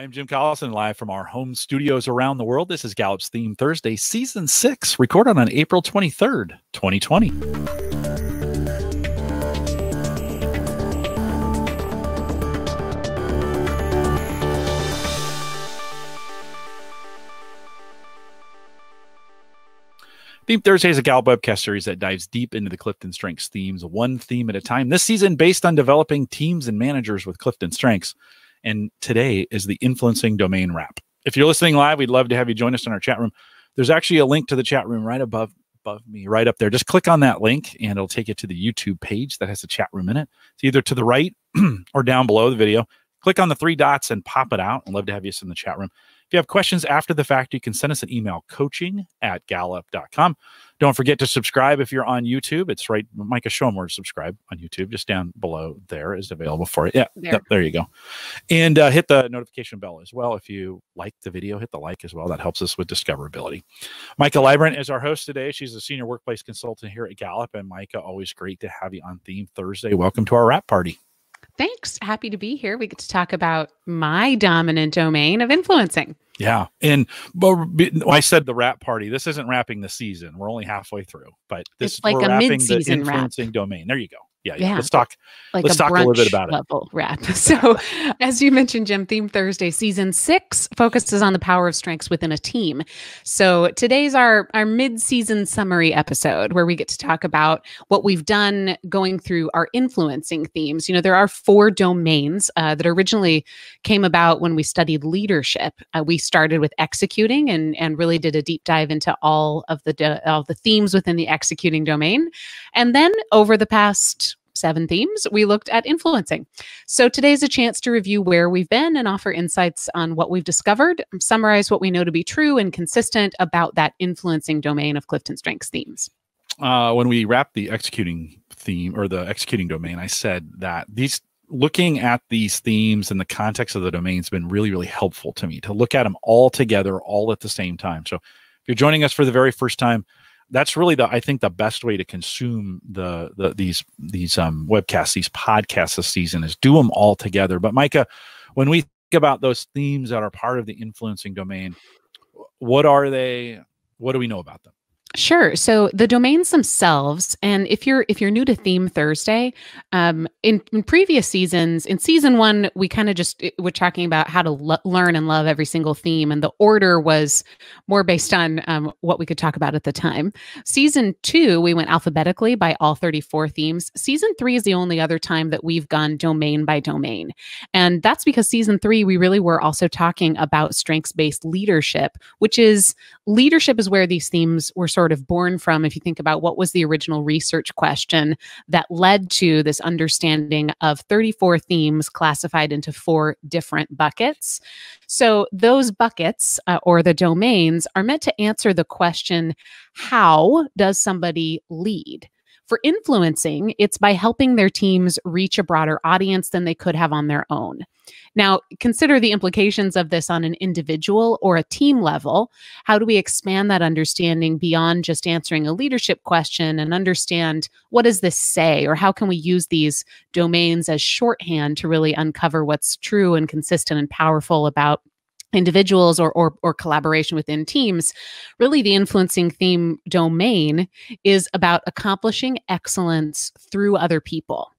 I'm Jim Collison, live from our home studios around the world. This is Gallup's Theme Thursday, Season 6, recorded on April 23rd, 2020. Theme Thursday is a Gallup webcast series that dives deep into the Clifton Strengths themes, one theme at a time. This season, based on developing teams and managers with Clifton Strengths. And today is the influencing domain wrap. If you're listening live, we'd love to have you join us in our chat room. There's actually a link to the chat room right above me, right up there. Just click on that link and it'll take you to the YouTube page that has the chat room in it. It's either to the right or down below the video. Click on the three dots and pop it out. I'd love to have you sit in the chat room. If you have questions after the fact, you can send us an email, coaching@gallup.com. Don't forget to subscribe if you're on YouTube. It's right, Micah, show them where to subscribe on YouTube. Just down below there is available for it. Yeah, there you go. And hit the notification bell as well. If you like the video, hit the like as well. That helps us with discoverability. Micah Librant is our host today. She's a senior workplace consultant here at Gallup. And Micah, always great to have you on Theme Thursday. Welcome to our wrap party. Thanks. Happy to be here. We get to talk about my dominant domain of influencing. Yeah. And I said the wrap party. This isn't wrapping the season. We're only halfway through, but this is like we're wrapping the influencing domain. There you go. Yeah. Yeah. Let's talk a little bit about it. Wrap. So as you mentioned, Jim, Theme Thursday Season 6 focuses on the power of strengths within a team. So today's our mid-season summary episode where we get to talk about what we've done going through our influencing themes. You know, there are 4 domains that originally came about when we studied leadership. We started with executing and really did a deep dive into all of the themes within the executing domain. And then over the past 7 themes, we looked at influencing. So today's a chance to review where we've been and offer insights on what we've discovered, summarize what we know to be true and consistent about that influencing domain of Clifton Strengths themes. When we wrapped the executing theme or the executing domain, I said that looking at these themes in the context of the domain has been really, really helpful to me to look at them all together, all at the same time. So if you're joining us for the very first time, that's really I think the best way to consume these webcasts, these podcasts this season is do them all together. But Micah, when we think about those themes that are part of the influencing domain, what are they? What do we know about them? Sure. So the domains themselves, and if you're new to Theme Thursday, in previous seasons, in Season 1, we kind of we're talking about how to learn and love every single theme, and the order was more based on what we could talk about at the time. Season 2, we went alphabetically by all 34 themes. Season 3 is the only other time that we've gone domain by domain, and that's because Season 3 we really were also talking about strengths-based leadership, which is leadership is where these themes were sort of born from. If you think about what was the original research question that led to this understanding of 34 themes classified into 4 different buckets. So those buckets or the domains are meant to answer the question, how does somebody lead? For influencing, it's by helping their teams reach a broader audience than they could have on their own. Now, consider the implications of this on an individual or a team level. How do we expand that understanding beyond just answering a leadership question and understand what does this say, or how can we use these domains as shorthand to really uncover what's true and consistent and powerful about individuals or collaboration within teams? Really, the influencing theme domain is about accomplishing excellence through other people.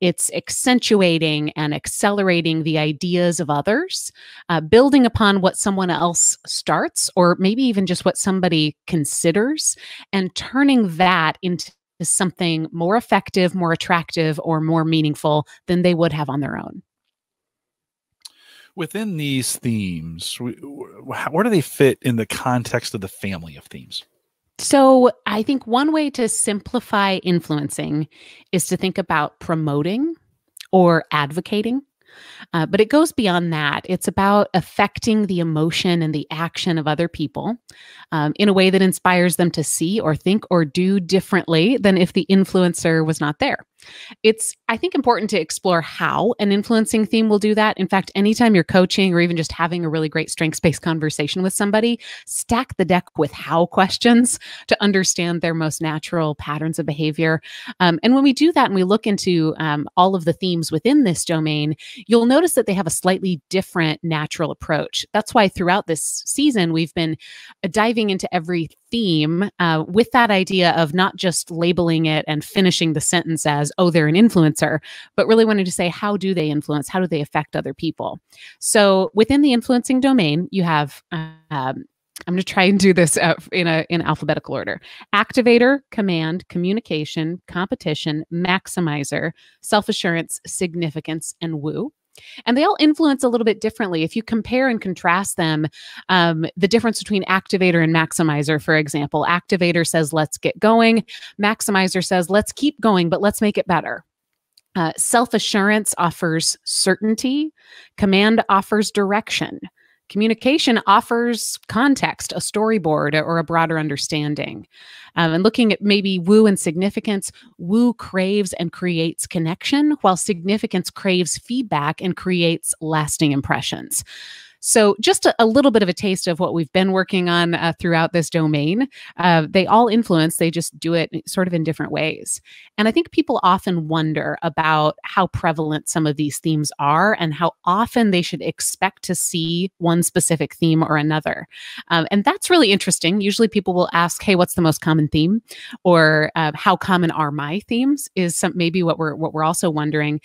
It's accentuating and accelerating the ideas of others, building upon what someone else starts, or maybe even just what somebody considers, and turning that into something more effective, more attractive, or more meaningful than they would have on their own. Within these themes, where do they fit in the context of the family of themes? So I think one way to simplify influencing is to think about promoting or advocating. But it goes beyond that. It's about affecting the emotion and the action of other people in a way that inspires them to see or think or do differently than if the influencer was not there. It's, I think, important to explore how an influencing theme will do that. In fact, anytime you're coaching or even just having a really great strengths-based conversation with somebody, stack the deck with how questions to understand their most natural patterns of behavior. And when we do that and we look into all of the themes within this domain, you'll notice that they have a slightly different natural approach. That's why throughout this season, we've been diving into every theme with that idea of not just labeling it and finishing the sentence as, oh, they're an influencer, but really wanted to say, how do they influence? How do they affect other people? So within the influencing domain, you have, I'm going to try and do this in alphabetical order. Activator, command, communication, competition, maximizer, self-assurance, significance, and woo. And they all influence a little bit differently. If you compare and contrast them, the difference between activator and maximizer, for example, activator says, let's get going. Maximizer says, let's keep going, but let's make it better. Self-assurance offers certainty. Command offers direction. Communication offers context, a storyboard, or a broader understanding. And looking at maybe woo and significance, woo craves and creates connection, while significance craves feedback and creates lasting impressions. So just a little bit of a taste of what we've been working on throughout this domain. They all influence, they just do it sort of in different ways. And I think people often wonder about how prevalent some of these themes are and how often they should expect to see one specific theme or another. And that's really interesting. Usually people will ask, hey, what's the most common theme? Or how common are my themes is maybe what we're also wondering.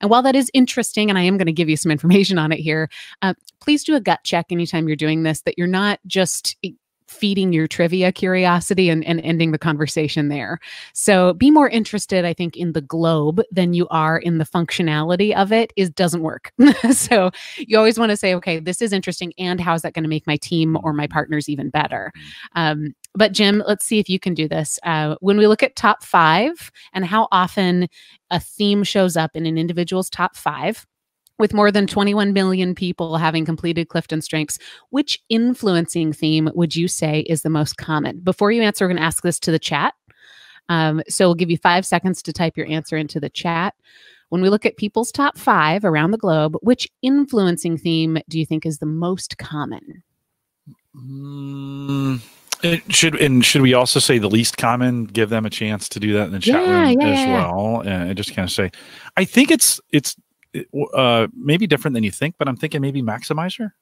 And while that is interesting, and I am going to give you some information on it here, please do a gut check anytime you're doing this, that you're not just feeding your trivia curiosity and ending the conversation there. So be more interested, I think, in the globe than you are in the functionality of it. It doesn't work. So you always want to say, okay, this is interesting, and how is that going to make my team or my partners even better? But Jim, let's see if you can do this. When we look at top five and how often a theme shows up in an individual's top five, with more than 21 million people having completed Clifton Strengths, which influencing theme would you say is the most common? Before you answer, we're going to ask this to the chat. So we'll give you 5 seconds to type your answer into the chat. When we look at people's top five around the globe, which influencing theme do you think is the most common? Should we also say the least common? Give them a chance to do that in the chat room as well. And just kind of say, I think it's maybe different than you think, but I'm thinking maybe maximizer.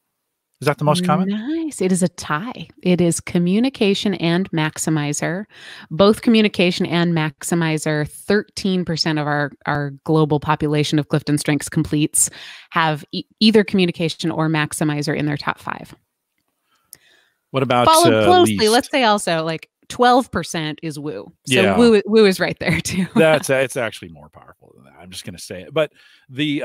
Is that the most common? Nice. It is a tie. It is communication and maximizer. Both communication and maximizer, 13% of our global population of Clifton Strengths completes have either communication or maximizer in their top five. What about followed closely? Least? Let's say also like 12% is woo. So woo is right there too. That's it's actually more powerful than that. I'm just going to say it. But the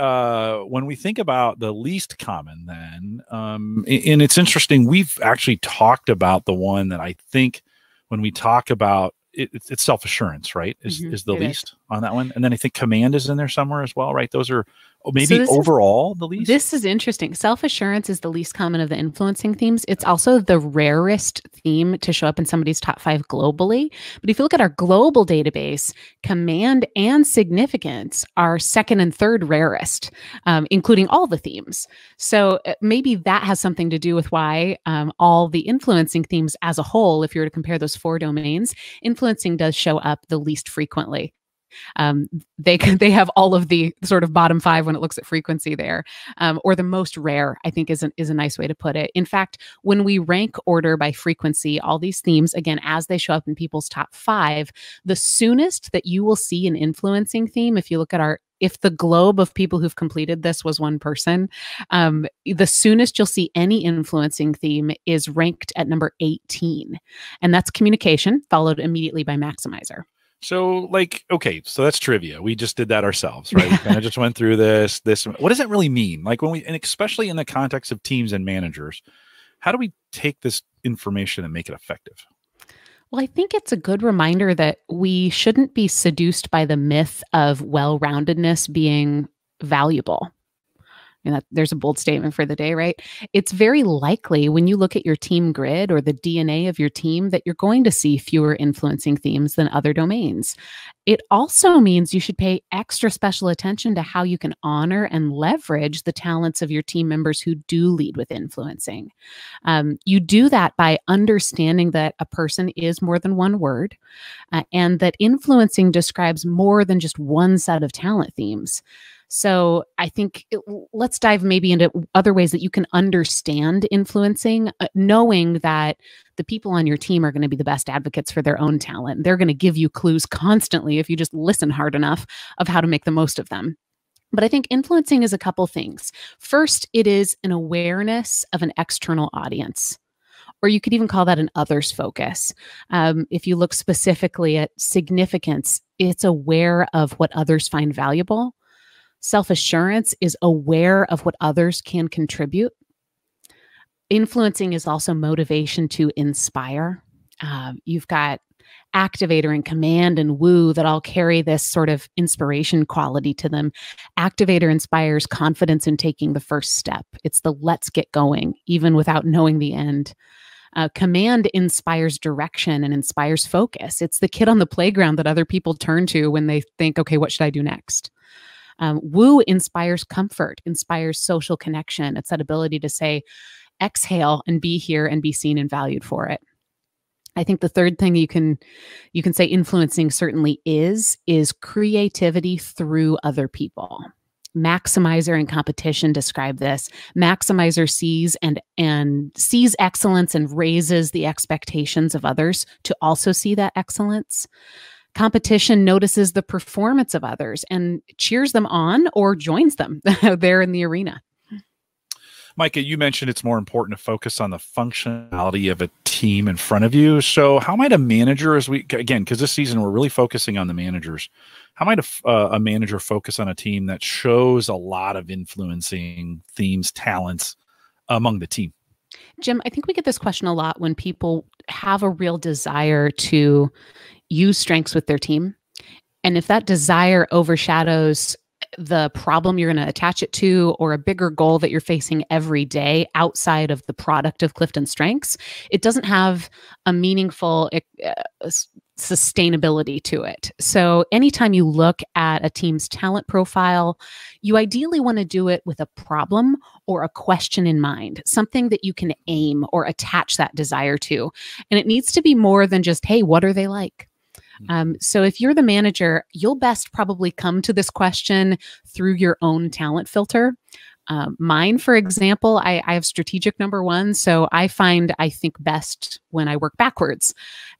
when we think about the least common, then and it's interesting. We've actually talked about the one that I think when we talk about it's self-assurance, right? Is the least on that one, and then I think command is in there somewhere as well, right? Those are maybe overall the least. This is interesting. Self-assurance is the least common of the influencing themes. It's also the rarest theme to show up in somebody's top five globally. But if you look at our global database, command and significance are second and third rarest, including all the themes. So maybe that has something to do with why all the influencing themes as a whole, if you were to compare those four domains, influencing does show up the least frequently. They have all of the sort of bottom five when it looks at frequency there, or the most rare, I think is a nice way to put it. In fact, when we rank order by frequency, all these themes, again, as they show up in people's top five, the soonest that you will see an influencing theme, if you look at if the globe of people who've completed this was one person, the soonest you'll see any influencing theme is ranked at number 18. And that's communication, followed immediately by maximizer. So like, okay, so that's trivia. We just did that ourselves, right? We kind of just went through this. What does that really mean? Like when and especially in the context of teams and managers, how do we take this information and make it effective? Well, I think it's a good reminder that we shouldn't be seduced by the myth of well-roundedness being valuable. And that, there's a bold statement for the day, right? It's very likely when you look at your team grid or the DNA of your team that you're going to see fewer influencing themes than other domains. It also means you should pay extra special attention to how you can honor and leverage the talents of your team members who do lead with influencing. You do that by understanding that a person is more than one word, and that influencing describes more than just one set of talent themes. So I think let's dive maybe into other ways that you can understand influencing, knowing that the people on your team are going to be the best advocates for their own talent. They're going to give you clues constantly if you just listen hard enough of how to make the most of them. But I think influencing is a couple things. First, it is an awareness of an external audience, or you could even call that an others focus. If you look specifically at significance, it's aware of what others find valuable. Self-assurance is aware of what others can contribute. Influencing is also motivation to inspire. You've got activator and command and woo that all carry this sort of inspiration quality to them. Activator inspires confidence in taking the first step. It's the let's get going, even without knowing the end. Command inspires direction and inspires focus. It's the kid on the playground that other people turn to when they think, okay, what should I do next? Woo inspires comfort, inspires social connection. It's that ability to say, exhale and be here and be seen and valued for it. I think the third thing you can say influencing certainly is creativity through other people. Maximizer and competition describe this. Maximizer sees excellence and raises the expectations of others to also see that excellence. Competition notices the performance of others and cheers them on or joins them there in the arena. Micah, you mentioned it's more important to focus on the functionality of a team in front of you. So how might a manager, as we, again, because this season we're really focusing on the managers, how might a manager focus on a team that shows a lot of influencing themes, talents among the team? Jim, I think we get this question a lot when people have a real desire to use strengths with their team. And if that desire overshadows the problem you're going to attach it to or a bigger goal that you're facing every day outside of the product of Clifton Strengths, it doesn't have a meaningful sustainability to it. So anytime you look at a team's talent profile, you ideally want to do it with a problem or a question in mind, something that you can aim or attach that desire to. And it needs to be more than just, hey, what are they like? So if you're the manager, you'll best probably come to this question through your own talent filter. Mine, for example, I have strategic number one, so I think best when I work backwards.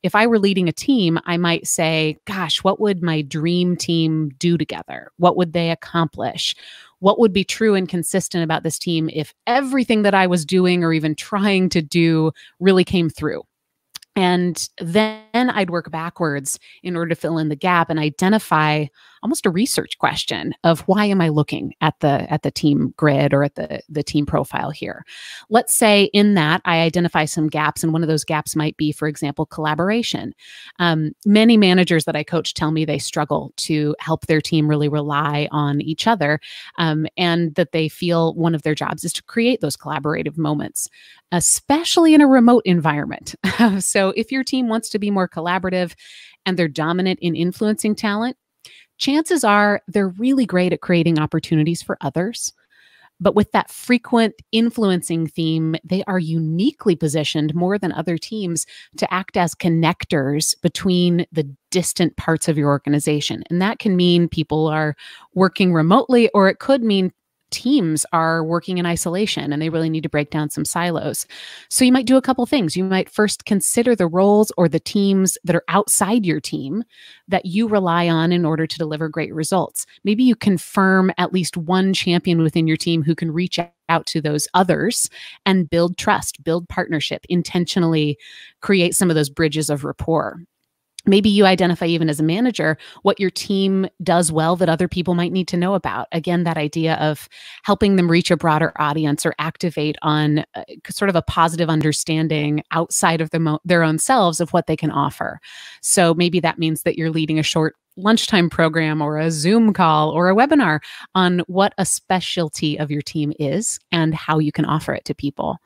If I were leading a team, I might say, gosh, what would my dream team do together? What would they accomplish? What would be true and consistent about this team if everything that I was doing or even trying to do really came through? And then I'd work backwards in order to fill in the gap and identify almost a research question of why am I looking at the team grid or at the team profile here. Let's say in that I identify some gaps, and one of those gaps might be, for example, collaboration. Many managers that I coach tell me they struggle to help their team really rely on each other, and that they feel one of their jobs is to create those collaborative moments, especially in a remote environment. So if your team wants to be more collaborative and they're dominant in influencing talent, chances are they're really great at creating opportunities for others. But with that frequent influencing theme, they are uniquely positioned more than other teams to act as connectors between the distant parts of your organization. And that can mean people are working remotely, or it could mean teams are working in isolation and they really need to break down some silos. So you might do a couple things. You might first consider the roles or the teams that are outside your team that you rely on in order to deliver great results. Maybe you confirm at least one champion within your team who can reach out to those others and build trust, build partnership, intentionally create some of those bridges of rapport. Maybe you identify, even as a manager, what your team does well that other people might need to know about. Again, that idea of helping them reach a broader audience or activate on sort of a positive understanding outside of their own selves of what they can offer. So maybe that means that you're leading a short lunchtime program or a Zoom call or a webinar on what a specialty of your team is and how you can offer it to people.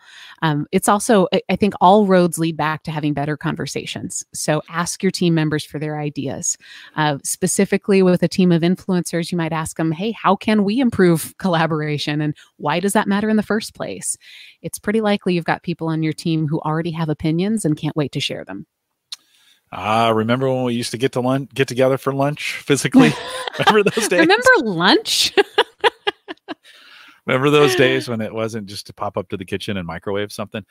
It's also, I think all roads lead back to having better conversations. So ask your team members for their ideas. Specifically with a team of influencers, you might ask them, hey, how can we improve collaboration? And why does that matter in the first place? It's pretty likely you've got people on your team who already have opinions and can't wait to share them. Remember when we used to get together for lunch physically? Remember those days? Remember lunch? Remember those days when it wasn't just to pop up to the kitchen and microwave something?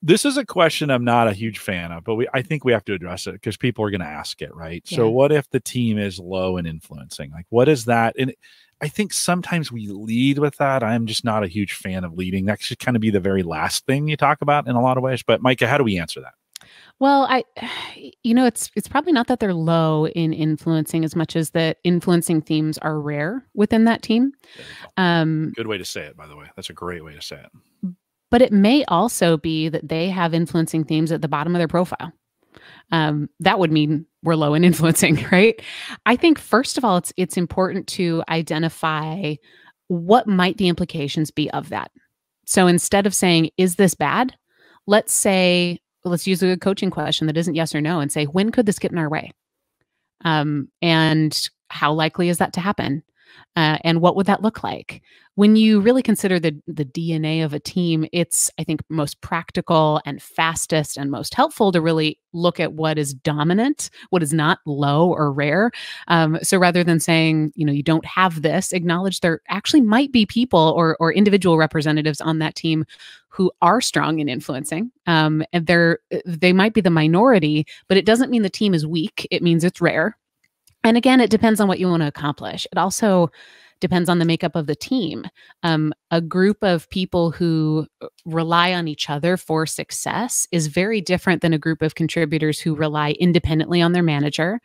This is a question I'm not a huge fan of, but I think we have to address it because people are going to ask it, right? Yeah. So what if the team is low in influencing? Like, what is that? And I think sometimes we lead with that. I'm just not a huge fan of leading. That should kind of be the very last thing you talk about in a lot of ways. But Micah, how do we answer that? Well, you know, it's probably not that they're low in influencing as much as that influencing themes are rare within that team. Good way to say it, by the way. That's a great way to say it. But it may also be that they have influencing themes at the bottom of their profile. That would mean we're low in influencing, right? I think, first of all, it's important to identify what might the implications be of that. So instead of saying, is this bad? Let's say, let's use a coaching question that isn't yes or no and say, when could this get in our way? And how likely is that to happen? And what would that look like? When you really consider the DNA of a team, it's, I think, most practical and fastest and most helpful to really look at what is dominant, what is not low or rare. So rather than saying, you know, you don't have this, acknowledge there actually might be people or individual representatives on that team who are strong in influencing. And they might be the minority, but it doesn't mean the team is weak. It means it's rare. And again, it depends on what you want to accomplish. It also depends on the makeup of the team. A group of people who rely on each other for success is very different than a group of contributors who rely independently on their manager,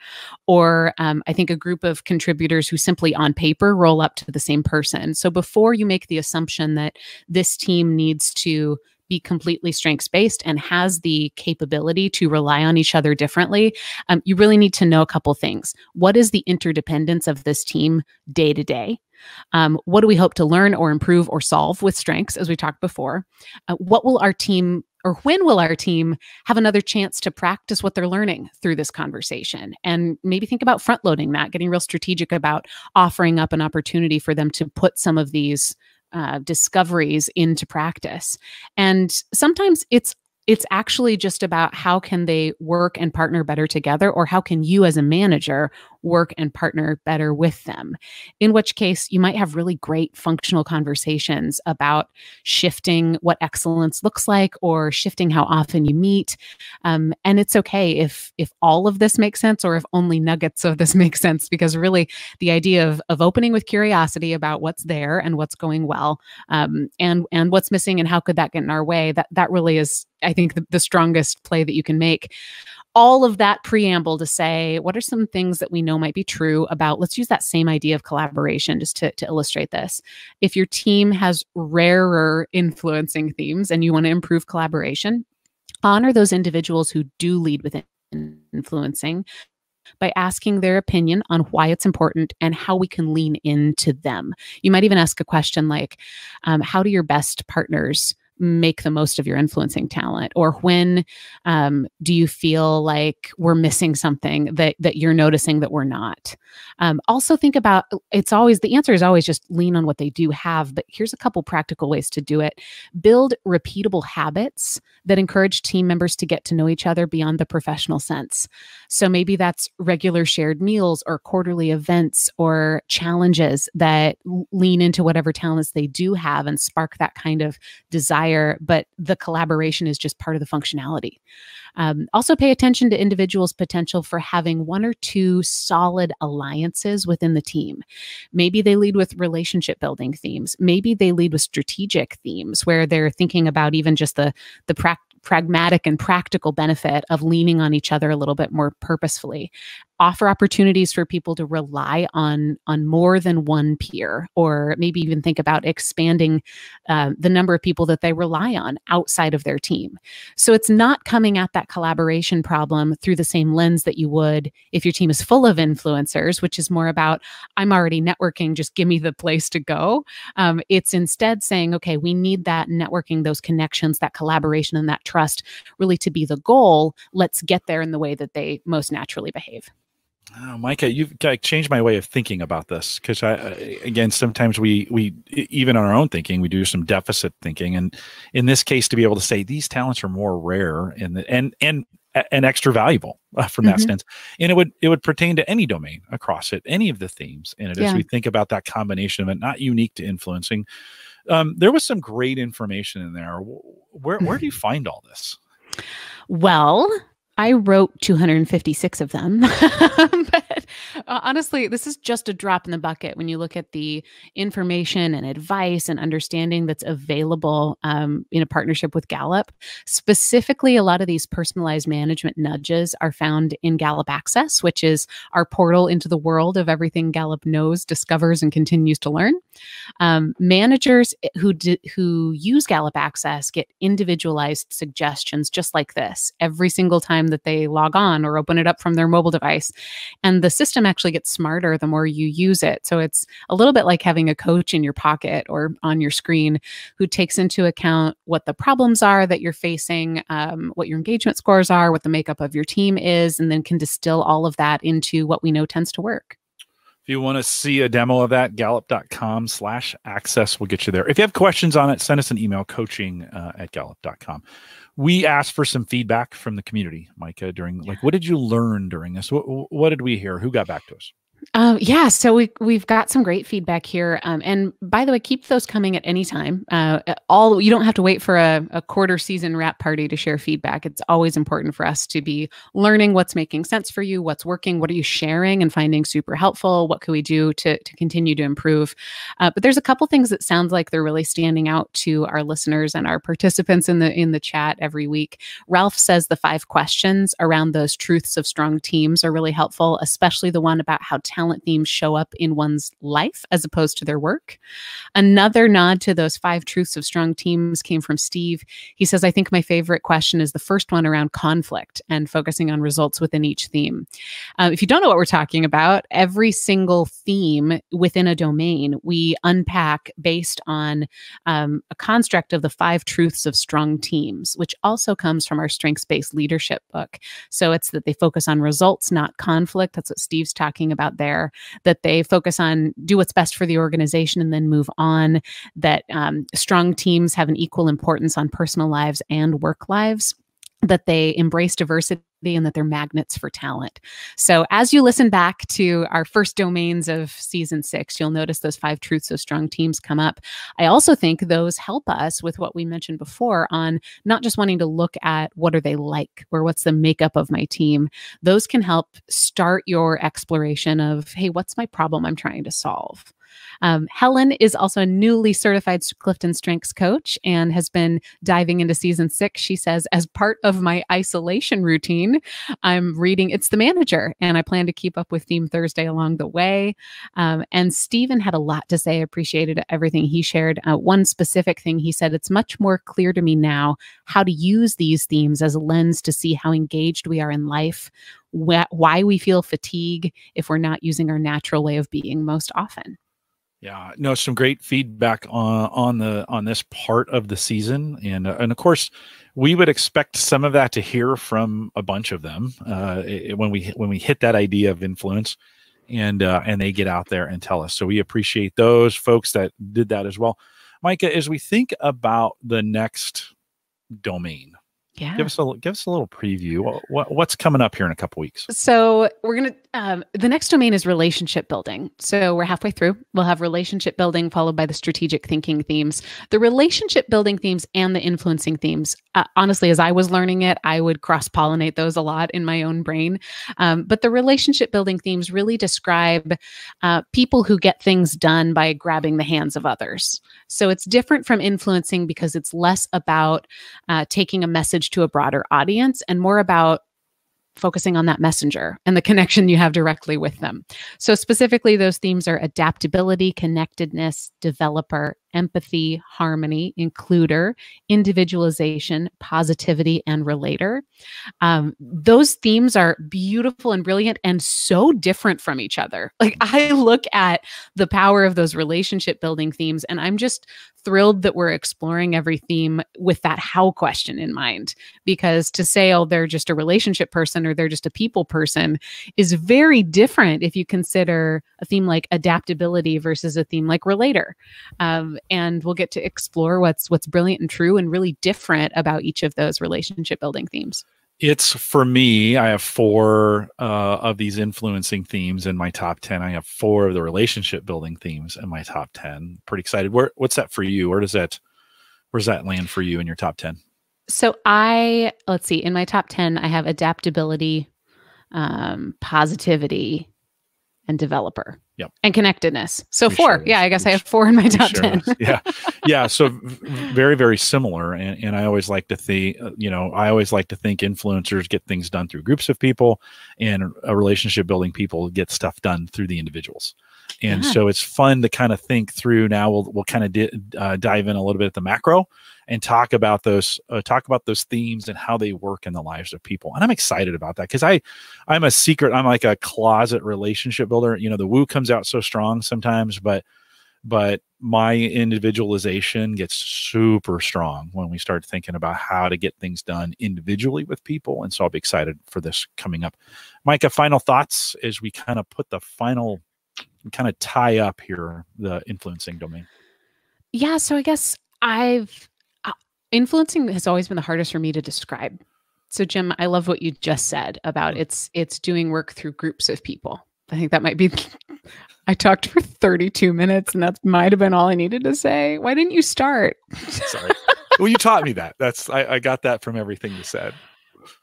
or I think a group of contributors who simply on paper roll up to the same person. So before you make the assumption that this team needs to be completely strengths-based and has the capability to rely on each other differently, you really need to know a couple things. What is the interdependence of this team day to day? What do we hope to learn or improve or solve with strengths, as we talked before? What will our team, or when will our team have another chance to practice what they're learning through this conversation? And maybe think about front-loading that, getting real strategic about offering up an opportunity for them to put some of these discoveries into practice. And sometimes it's actually just about how can they work and partner better together, or how can you as a manager work and partner better with them? In which case you might have really great functional conversations about shifting what excellence looks like or shifting how often you meet. And it's okay if all of this makes sense, or if only nuggets of this make sense, because really the idea of opening with curiosity about what's there and what's going well, and what's missing and how could that get in our way, that really is, I think, the strongest play that you can make. All of that preamble to say, what are some things that we know might be true about, let's use that same idea of collaboration just to illustrate this. If your team has rarer influencing themes and you want to improve collaboration, honor those individuals who do lead with influencing by asking their opinion on why it's important and how we can lean into them. You might even ask a question like, how do your best partners make the most of your influencing talent? Or when do you feel like we're missing something that you're noticing that we're not? Also think about, the answer is always just lean on what they do have, but here's a couple practical ways to do it. Build repeatable habits that encourage team members to get to know each other beyond the professional sense. So maybe that's regular shared meals or quarterly events or challenges that lean into whatever talents they do have and spark that kind of desire, but the collaboration is just part of the functionality. Also pay attention to individuals' potential for having one or two solid alliances within the team. Maybe they lead with relationship building themes. Maybe they lead with strategic themes where they're thinking about even just the pragmatic and practical benefit of leaning on each other a little bit more purposefully. offer opportunities for people to rely on more than one peer, or maybe even think about expanding the number of people that they rely on outside of their team. So it's not coming at that collaboration problem through the same lens that you would if your team is full of influencers, which is more about, I'm already networking, just give me the place to go. It's instead saying, okay, we need that networking, those connections, that collaboration, and that trust really to be the goal. Let's get there in the way that they most naturally behave. Oh, Micah, you've changed my way of thinking about this, because again, sometimes we even on our own thinking, we do some deficit thinking, and in this case, to be able to say these talents are more rare and extra valuable from that sense, and it would pertain to any domain across it, any of the themes in it. Yeah. As we think about that combination of it, not unique to influencing, there was some great information in there. Where do you find all this? Well, I wrote 256 of them, but honestly, this is just a drop in the bucket when you look at the information and advice and understanding that's available in a partnership with Gallup. Specifically, a lot of these personalized management nudges are found in Gallup Access, which is our portal into the world of everything Gallup knows, discovers, and continues to learn. Managers who use Gallup Access get individualized suggestions just like this every single time that they log on or open it up from their mobile device. And the system actually gets smarter the more you use it. So it's a little bit like having a coach in your pocket or on your screen who takes into account what the problems are that you're facing, what your engagement scores are, what the makeup of your team is, and then can distill all of that into what we know tends to work. If you want to see a demo of that, gallup.com/access will get you there. If you have questions on it, send us an email, coaching@gallup.com. We asked for some feedback from the community, Micah, during, like, what did you learn during this? What did we hear? Who got back to us? Yeah, so we've got some great feedback here. And by the way, keep those coming at any time. You don't have to wait for a quarter season wrap party to share feedback. It's always important for us to be learning what's making sense for you, what's working, what are you sharing and finding super helpful, what can we do to continue to improve. But there's a couple things that sounds like they're really standing out to our listeners and our participants in the chat every week. Ralph says the 5 questions around those truths of strong teams are really helpful, especially the one about how talent themes show up in one's life as opposed to their work. Another nod to those 5 truths of strong teams came from Steve. He says, I think my favorite question is the first one around conflict and focusing on results within each theme. If you don't know what we're talking about, every single theme within a domain, we unpack based on a construct of the 5 truths of strong teams, which also comes from our strengths-based leadership book. So it's that they focus on results, not conflict. That's what Steve's talking about there, that they focus on do what's best for the organization and then move on, that strong teams have an equal importance on personal lives and work lives, that they embrace diversity, and that they're magnets for talent. So as you listen back to our first domains of season 6, you'll notice those 5 truths of strong teams come up. I also think those help us with what we mentioned before on not just wanting to look at what are they like or what's the makeup of my team. Those can help start your exploration of, hey, what's my problem I'm trying to solve? Helen is also a newly certified Clifton Strengths coach and has been diving into season 6. She says, as part of my isolation routine, I'm reading It's the Manager, and I plan to keep up with Theme Thursday along the way. And Stephen had a lot to say. I appreciated everything he shared. One specific thing he said, it's much more clear to me now how to use these themes as a lens to see how engaged we are in life, why we feel fatigue if we're not using our natural way of being most often. Yeah, no, some great feedback on this part of the season, and of course, we would expect some of that to hear from a bunch of them when we hit that idea of influence, and they get out there and tell us. So we appreciate those folks that did that as well. Micah, as we think about the next domain. Yeah. Give us a little preview. What's coming up here in a couple weeks? So we're going to, the next domain is relationship building. So we're halfway through. We'll have relationship building followed by the strategic thinking themes. The relationship building themes and the influencing themes, honestly, as I was learning it, I would cross-pollinate those a lot in my own brain. But the relationship building themes really describe people who get things done by grabbing the hands of others. So it's different from influencing because it's less about taking a message to a broader audience and more about focusing on that messenger and the connection you have directly with them. So specifically, those themes are adaptability, connectedness, developer, empathy, harmony, includer, individualization, positivity, and relator. Those themes are beautiful and brilliant and so different from each other. Like, I look at the power of those relationship building themes, and I'm just thrilled that we're exploring every theme with that how question in mind, because to say, oh, they're just a relationship person or they're just a people person is very different if you consider a theme like adaptability versus a theme like relator. And we'll get to explore what's brilliant and true and really different about each of those relationship building themes. It's, for me, I have four of these influencing themes in my top 10. I have four of the relationship building themes in my top 10. Pretty excited. What's that for you? Where does that land for you in your top 10? So let's see, in my top 10, I have adaptability, positivity, and developer. Yep. And connectedness. So for four. Sure. Yeah, I guess I have four in my top 10. Yeah. Yeah. So very, very similar. And I always like to think, influencers get things done through groups of people, and relationship building people get stuff done through the individuals. And yeah. So it's fun to kind of think through. Now we'll kind of dive in a little bit at the macro and talk about those themes and how they work in the lives of people. And I'm excited about that because I'm like a closet relationship builder. You know, the woo comes out so strong sometimes, but my individualization gets super strong when we start thinking about how to get things done individually with people. And so I'll be excited for this coming up. Micah, final thoughts as we kind of put the final, kind of tie up here, the influencing domain. Yeah. So I guess influencing has always been the hardest for me to describe. So Jim, I love what you just said about it's doing work through groups of people. I think that might be, I talked for 32 minutes and that might've been all I needed to say. Why didn't you start? Sorry. Well, you taught me that. I got that from everything you said.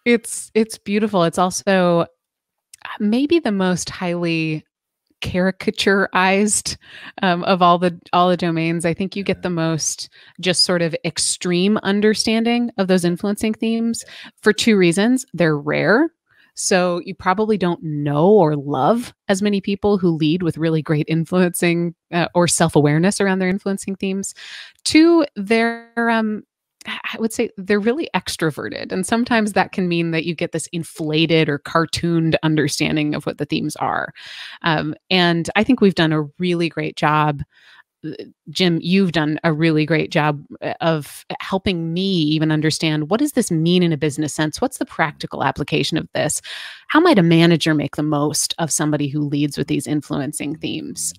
It's beautiful. It's also maybe the most highly caricaturized of all the domains. I think you get the most just sort of extreme understanding of those influencing themes for two reasons. They're rare. So you probably don't know or love as many people who lead with really great influencing or self-awareness around their influencing themes. Two, I would say they're really extroverted. And sometimes that can mean that you get this inflated or cartooned understanding of what the themes are. And I think we've done a really great job. Jim, you've done a really great job of helping me even understand, what does this mean in a business sense? What's the practical application of this? How might a manager make the most of somebody who leads with these influencing themes?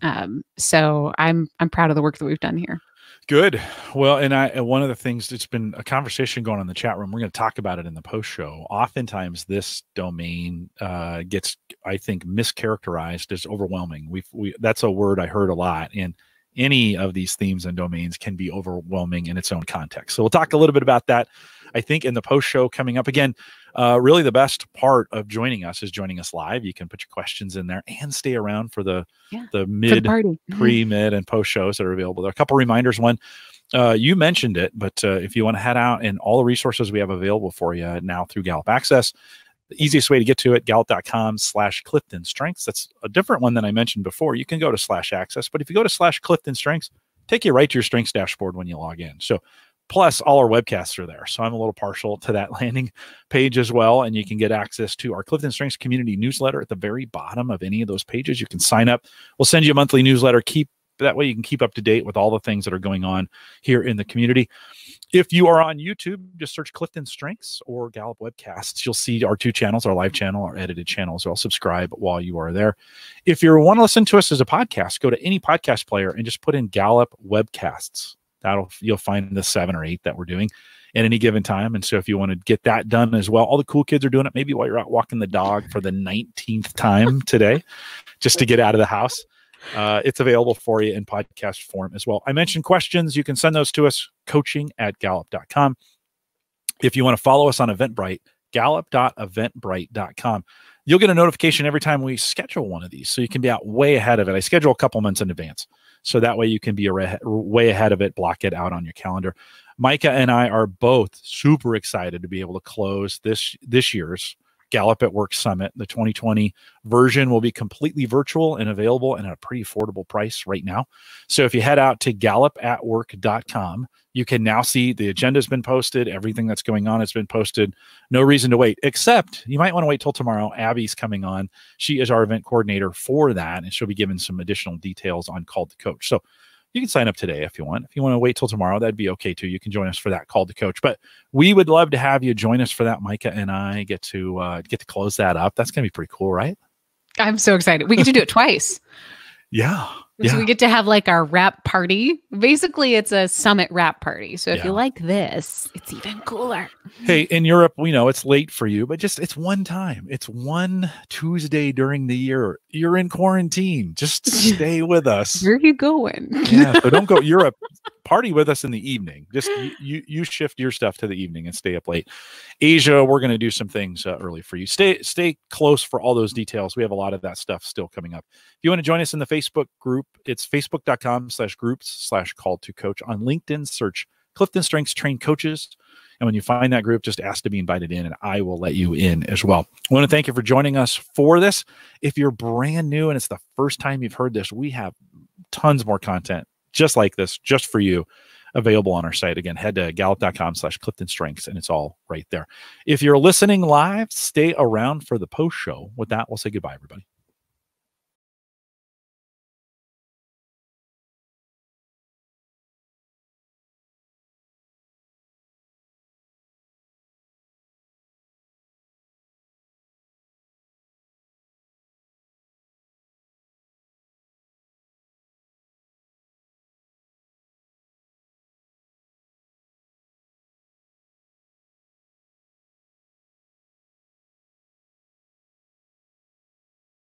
So I'm proud of the work that we've done here. Good. Well, and one of the things, it's been a conversation going on in the chat room. We're going to talk about it in the post show. Oftentimes this domain gets, I think, mischaracterized as overwhelming. That's a word I heard a lot, and any of these themes and domains can be overwhelming in its own context. So we'll talk a little bit about that, I think, in the post show coming up. Again, really the best part of joining us is joining us live. You can put your questions in there and stay around for the mid, pre-mid, and post shows that are available. There are a couple reminders. One, you mentioned it, but if you want to head out, and all the resources we have available for you now through Gallup Access, the easiest way to get to it, gallup.com/Clifton Strengths. That's a different one than I mentioned before. You can go to /access, but if you go to /Clifton Strengths, take you right to your strengths dashboard when you log in. So plus all our webcasts are there. So I'm a little partial to that landing page as well. And you can get access to our Clifton Strengths community newsletter at the very bottom of any of those pages. You can sign up. We'll send you a monthly newsletter. That way you can keep up to date with all the things that are going on here in the community. If you are on YouTube, just search Clifton Strengths or Gallup Webcasts. You'll see our two channels, our live channel, our edited channel as well. Subscribe while you are there. If you want to listen to us as a podcast, go to any podcast player and just put in Gallup Webcasts. You'll find the 7 or 8 that we're doing at any given time. And so if you want to get that done as well, all the cool kids are doing it, maybe while you're out walking the dog for the 19th time today, just to get out of the house. It's available for you in podcast form as well. I mentioned questions. You can send those to us, coaching@gallup.com. If you want to follow us on Eventbrite, gallup.eventbrite.com. You'll get a notification every time we schedule one of these, so you can be out way ahead of it. I schedule a couple months in advance, so that way you can be way ahead of it, block it out on your calendar. Micah and I are both super excited to be able to close this year's Gallup at Work Summit. The 2020 version will be completely virtual and available at a pretty affordable price right now. So if you head out to gallupatwork.com, you can now see the agenda has been posted. Everything that's going on has been posted. No reason to wait, except you might want to wait till tomorrow. Abby's coming on. She is our event coordinator for that, and she'll be giving some additional details on Called to Coach. So you can sign up today if you want. If you want to wait till tomorrow, that'd be okay too. You can join us for that Called to Coach. But we would love to have you join us for that. Micah and I get to close that up. That's going to be pretty cool, right? I'm so excited. We get to do it twice. Yeah. So yeah, we get to have like our wrap party. Basically, it's a summit wrap party. So if you like this, it's even cooler. Hey, in Europe, we know it's late for you, but just it's one time. It's one Tuesday during the year. You're in quarantine. Just stay with us. Where are you going? Yeah, so don't go to Europe. Party with us in the evening. Just you shift your stuff to the evening and stay up late. Asia, we're going to do some things early for you. Stay close for all those details. We have a lot of that stuff still coming up. If you want to join us in the Facebook group, it's facebook.com/groups/calledtocoach. On LinkedIn, search Clifton Strengths Train Coaches. And when you find that group, just ask to be invited in, and I will let you in as well. I want to thank you for joining us for this. If you're brand new and it's the first time you've heard this, we have tons more content just like this, just for you, available on our site. Again, head to gallup.com/CliftonStrengths, and it's all right there. If you're listening live, stay around for the post show. With that, we'll say goodbye, everybody.